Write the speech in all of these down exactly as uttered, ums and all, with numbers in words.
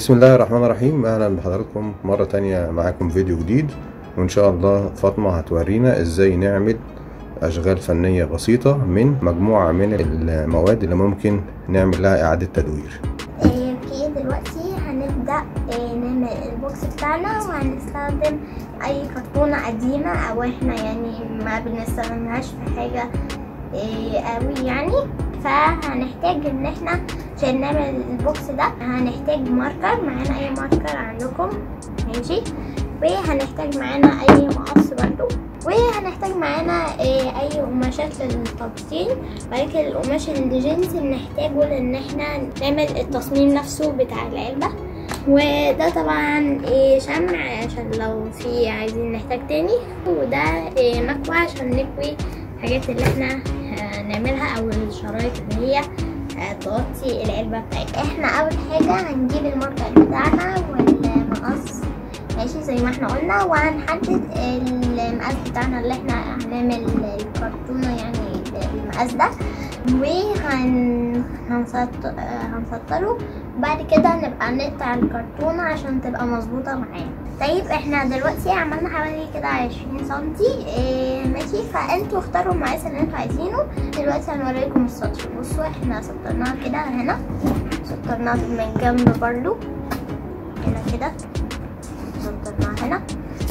بسم الله الرحمن الرحيم. اهلا بحضراتكم مرة تانية، معاكم فيديو جديد، وان شاء الله فاطمة هتورينا ازاي نعمل اشغال فنية بسيطة من مجموعة من المواد اللي ممكن نعمل لها اعادة تدوير. اوكي دلوقتي هنبدأ نعمل البوكس بتاعنا، وهنستخدم اي كرتونة قديمة او احنا يعني ما بنستخدمهاش في حاجة قوي يعني. فهنحتاج ان احنا عشان نعمل البوكس ده هنحتاج ماركر، معانا اي ماركر عندكم ماشي، وهنحتاج معانا اي مقص برده، وهنحتاج معانا اي قماشات للتبطين. بعد كده القماش الجينز بنحتاجه لان احنا نعمل التصميم نفسه بتاع العلبه، وده طبعا شمع عشان لو في عايزين نحتاج تاني، وده مكوى عشان نكوي الحاجات اللي احنا هنعملها او الشرايط اللي هي هتغطي العلبه بتاعتنا. احنا اول حاجه هنجيب الماركر بتاعنا والمقص ماشي زي ما احنا قلنا، وهنحدد المقاس بتاعنا اللي احنا هنعمل الكرتونه يعني المقاس ده، وهنسطره. بعد كده نبقى نقطع الكرتونه عشان تبقى مظبوطه معانا. طيب احنا دلوقتي عملنا حوالي كده عشرين سنتي اه ماشي، فانتوا اختاروا المقاس اللي انتوا عايزينه. دلوقتي هنوريكم السطر. بصوا احنا سطرناها كده، هنا سطرناها من جنب برضو، هنا كده سطرناها، هنا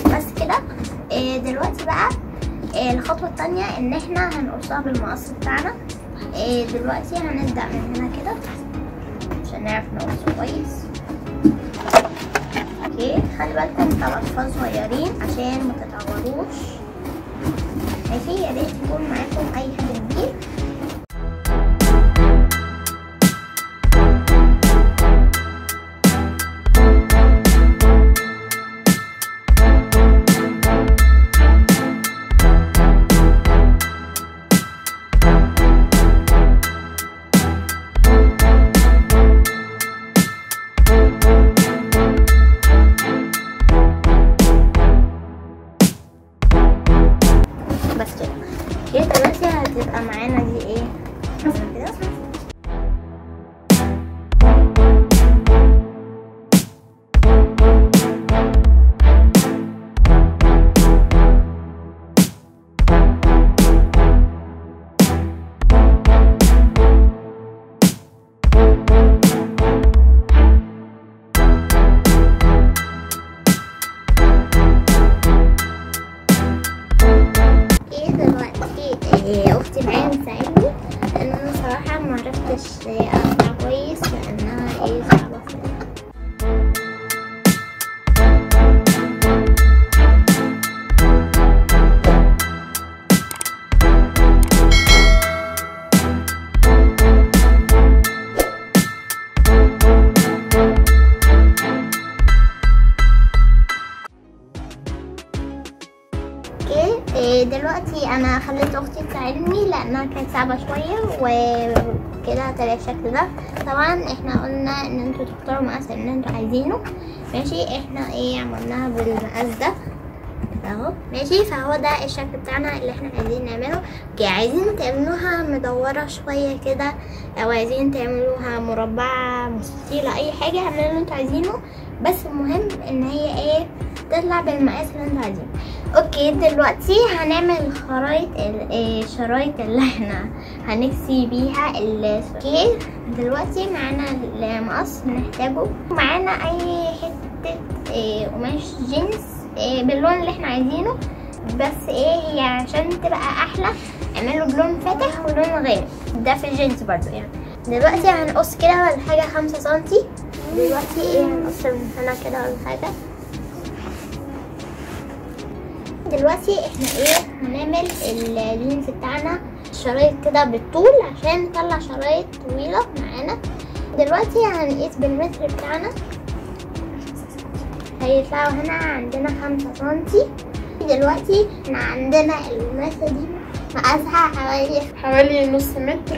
بس كده. اه دلوقتي بقى اه الخطوه الثانيه ان احنا هنقصها بالمقص بتاعنا. اه دلوقتي هنبدا من هنا كده عشان نعرف نقصه كويس. اوكي خلي بالكم طبقات صغيرين عشان متتعوروش ماشي، يا ريت يكون معاكم اي حاجه كبير. دلوقتي هتبقى معانا دي ايه كده. اختي معايا بتساعدني لان انا صراحه معرفتش اقطع كويس لانها ايه صعبه فيها. دلوقتي انا خليت اختي تساعدني لانها كانت صعبه شويه، وكده طلع الشكل ده. طبعا احنا قلنا ان انتوا تختاروا المقاس اللي انتوا عايزينه ماشي، احنا ايه عملناها بالمقاس ده اهو ماشي. فهو ده الشكل بتاعنا اللي احنا عايزين نعمله. عايزين تعملوها مدوره شويه كده او عايزين تعملوها مربعه مستطيله، اي حاجه اعملوا اللي انتوا عايزينه، بس المهم ان هي ايه تطلع بالمقاس اللي انتوا عايزينه. اوكي دلوقتي هنعمل خرايط الشرايط اللي احنا هنكسي بيها. اوكي دلوقتي معانا المقص بنحتاجه، معانا اي حته قماش جينز باللون اللي احنا عايزينه، بس ايه هي عشان تبقى احلى اعمله بلون فاتح ولون غامق، ده في الجينز برضو يعني. دلوقتي هنقص كده ولا حاجه خمسة سنتي. دلوقتي ايه هنقص من هنا كده ولا حاجه. دلوقتي احنا ايه هنعمل الجينز بتاعنا شرايط كده بالطول عشان نطلع شرايط طويله معانا. دلوقتي هنقيس بالمتر بتاعنا، هيطلعوا هنا عندنا خمسة سنتي. دلوقتي احنا عندنا المقاسه دي مقاسها حوالي حوالي نص متر.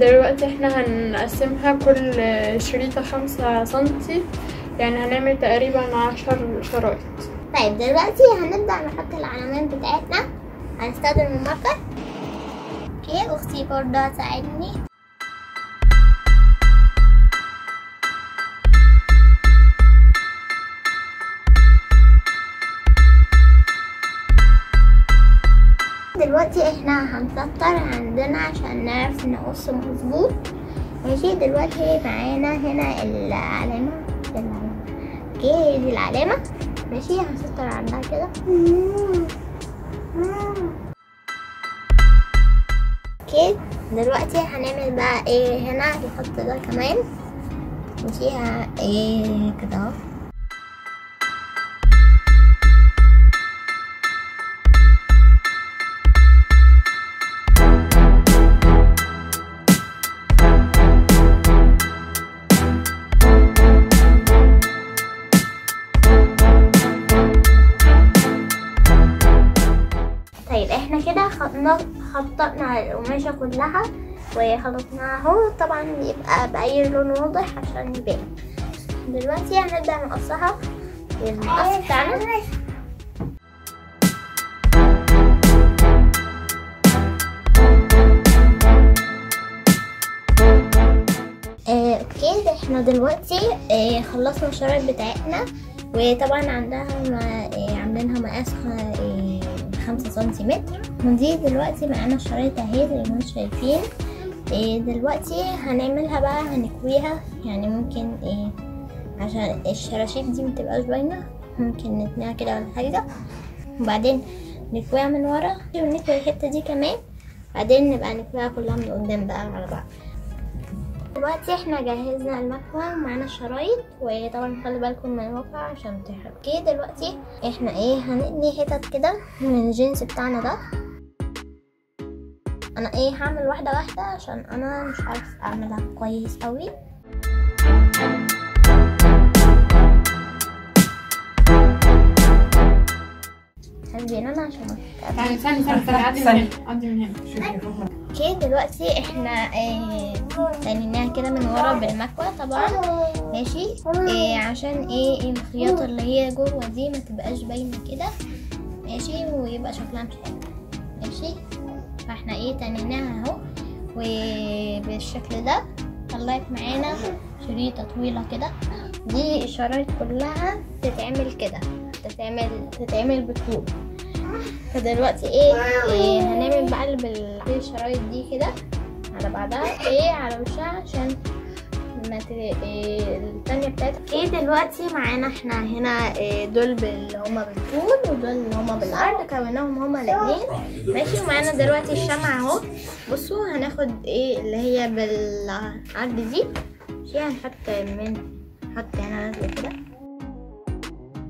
دلوقتي احنا هنقسمها كل شريطه خمسة سنتي، يعني هنعمل تقريبا عشر شرايط. طيب دلوقتي هنبدأ نحط العلامات بتاعتنا، هنستخدم الماركر. اوكي اختي برضه هتساعدني. هنسطر عندنا عشان نعرف نقص مظبوط. ماشي دلوقتي معانا هنا العلامة اوكي دي العلامة. ماشي هنسطر عندها كده اوكي. دلوقتي هنعمل بقى ايه هنا الخط ده كمان. ماشي ايه كده اهو. طيب احنا كده خططنا القماشة كلها وخلطناها اهو. طبعا يبقى بأي لون واضح عشان يبان. دلوقتي هنبدأ نقصها بالقص بتاعنا. آه، اوكي احنا دلوقتي آه، خلصنا الشرائط بتاعتنا. وطبعا عندها آه، عاملينها مقاس خمسة سنتيمتر. ودي دلوقتي معانا الشرايط اهي زي ما انتم شايفين. إيه دلوقتي هنعملها بقى هنكويها يعني ممكن ايه عشان الشراشيب دي متبقاش باينة ممكن نتنيها كده ولا حاجة وبعدين نكويها من ورا ونكوي الحتة دي كمان بعدين نبقى نكويها كلها من قدام بقى على بعض. دلوقتي احنا جهزنا المكوى معانا الشرايط وطبعا خلي بالكم من الواقع عشان تحرق. اوكي دلوقتي احنا ايه هنقلي حتت كده من الجينز بتاعنا ده. انا ايه هعمل واحدة واحدة عشان انا مش عارف اعملها كويس قوي. هنزين انا عشان ثاني ثاني ثاني عدي من هنا شوفي. اوكي دلوقتي احنا ايه تنيناها كده من ورا بالمكوى طبعا. ماشي ايه عشان ايه الخياطة اللي هي جوه دي ما تبقاش باينه كده. ماشي ويبقى شكلها مش حلو. ماشي فاحنا ايه تنيناها اهو وبالشكل ده طلعت معانا شريطه طويله كده. دي الشرايط كلها تتعمل كده تتعمل تتعمل بالطول. فدلوقتي ايه, إيه هنعمل بقى بالشرايط دي كده على بعضها ايه على وشها عشان مت... إيه التانية بتاعتك. ايه دلوقتي معانا احنا هنا إيه دول اللي هما بالطول ودول اللي هما بالارض كوناهم هما الاتنين. ماشي ومعانا دلوقتي الشمعة اهو. بصوا هناخد ايه اللي هي بالعرض دي. ماشي هنحط من نحط هنا كده.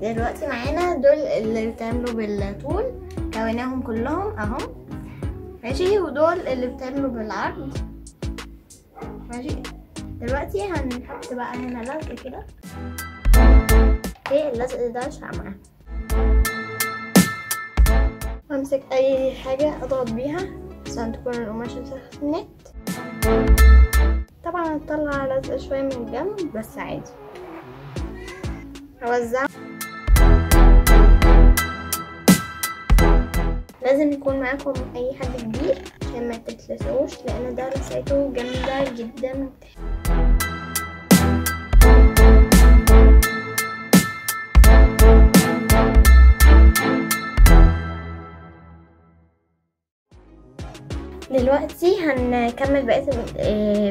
دلوقتي معانا دول اللي بتعملوا بالطول كوناهم كلهم اهم. ماشي ودول اللي بتعملوا بالعرض. ماشي دلوقتي هنحط بقى هنا لزق كده. ايه اللزق ده شمعة وامسك اي حاجة اضغط بيها عشان تكون القماشة سخنت. طبعا هنطلع لزق شوية من الجنب بس عادي. هوزع لازم يكون معاكم اي حد كبير عشان ما تتلسعوش لان ده لسعته جامده جدا. دلوقتي هنكمل بقيه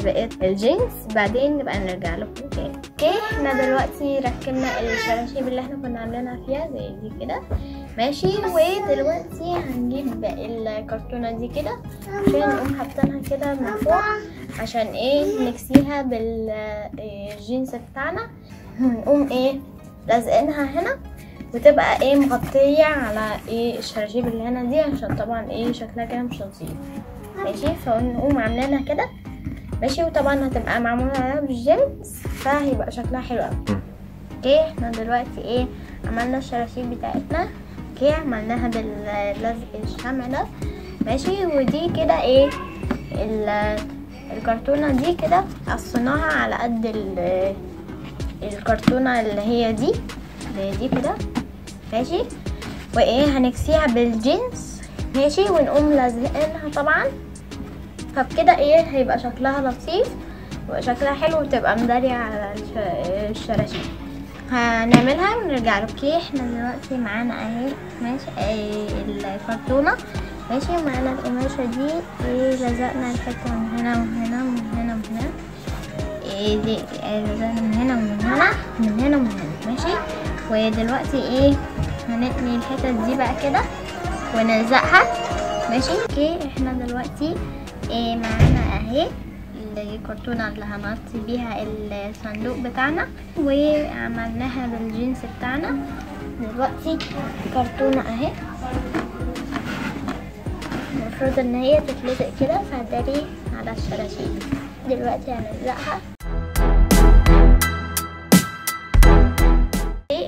بقيه الجينز بعدين نبقى نرجع لكم تاني. اوكي احنا دلوقتي ركبنا الشراشيب اللي احنا كنا عاملينها فيها زي دي كده. ماشي ودلوقتي هنجيب الكرتونه دي كده عشان نقوم حاطينها كده من فوق عشان ايه نكسيها بالجينز بتاعنا. هنقوم ايه لازقينها هنا وتبقى ايه مغطيه على ايه الشراشيب اللي هنا دي عشان طبعا ايه شكلها كده مش لطيف. ماشي فنقوم عاملينها كده. ماشي وطبعا هتبقى معموله عليها بالجيمز فهيبقى شكلها حلو اوي. اوكي احنا دلوقتي ايه عملنا الشراشيب بتاعتنا. اوكي عملناها باللزق الشمع ده. ماشي ودي كده ايه الكرتونه دي كده قصيناها على قد الكرتونه اللي هي دي زي دي كده. ماشي وايه هنكسيها بالجينز. ماشي ونقوم لازقينها طبعا. فبكده ايه هيبقى شكلها لطيف وشكلها حلو وتبقى مداريه على الشراشيب. هنعملها ونرجع له. اوكي احنا دلوقتي معانا اهي ماشي الكرتونه ماشي معنا القماشة دي ولزقنا الحتة من هنا ومن هنا ومن هنا ومن هنا، ايه دي لزقنا من هنا ومن هنا ومن هنا ومن هنا ماشي. ودلوقتي ايه هنقلي الحتة دي بقى كده ونلزقها ماشي. اوكي احنا دلوقتي ايه معانا اهي الكرتونة اللي هنغطي بيها الصندوق بتاعنا وعملناها بالجينز بتاعنا. دلوقتي كرتونة اهي المفروض ان هي تتلزق كده فهتداري على الشراشيب، دلوقتي هنلزقها.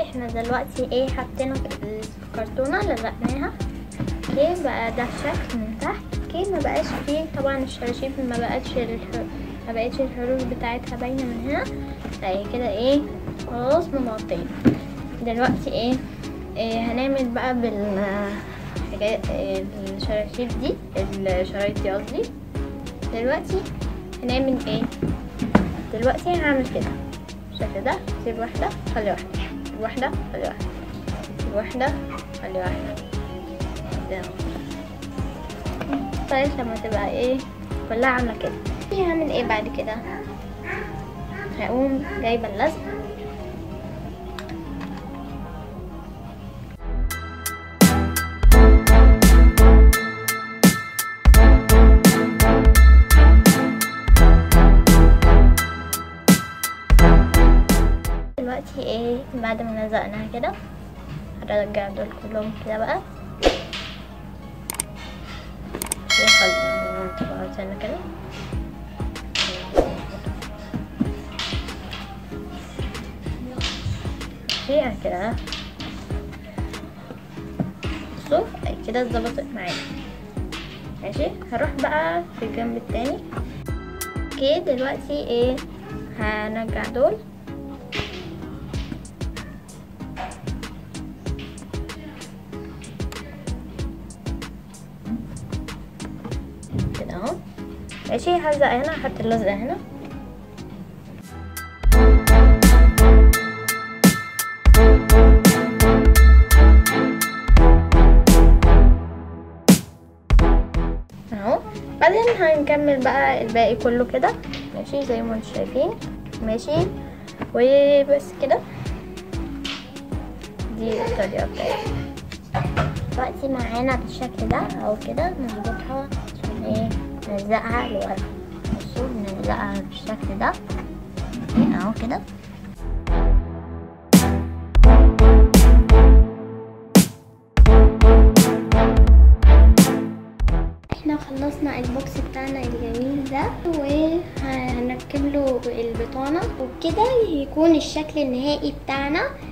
احنا دلوقتي ايه حطينا الكرتونة لزقناها اوكي بقى ده الشكل من تحت. اوكي ما بقاش فيه طبعا الشراشيب ما بقتش الحروف ما بقتش الحروف بتاعتها باينه من هنا زي كده ايه خلاص مغطيين. دلوقتي ايه, إيه هنعمل بقى بال الشراشيب دي الشرايط دي قصدي. دلوقتي هنعمل ايه دلوقتي هعمل كده بالشكل ده، سيب واحده خلي واحده واحده خلي واحده واحده خلي واحده كده طيب لما تبقى ايه كلها عامله كده. هعمل ايه بعد كده هقوم جايبه اللزق دلوقتي ايه بعد ما لزقناها كده هرجع دول كلهم كده بقى انا كده ايه كده شوف كده اتظبطت معايا ماشي. هروح بقى في الجنب التاني. اوكي دلوقتي ايه هنرجع دول ماشي. هلزق هنا هحط اللزقه هنا اهو، بعدين هنكمل بقى الباقي كله كده ماشي زي ما انتم شايفين ماشي. وبس كده دي الطريقه بتاعتي. دلوقتي معانا بالشكل ده اهو كده نظبطها عشان ايه نلزقها لورا. بصوا نلزقها بالشكل ده اهو كده. احنا خلصنا البوكس بتاعنا الجميل ده وهنركب له البطانه وبكده يكون الشكل النهائي بتاعنا.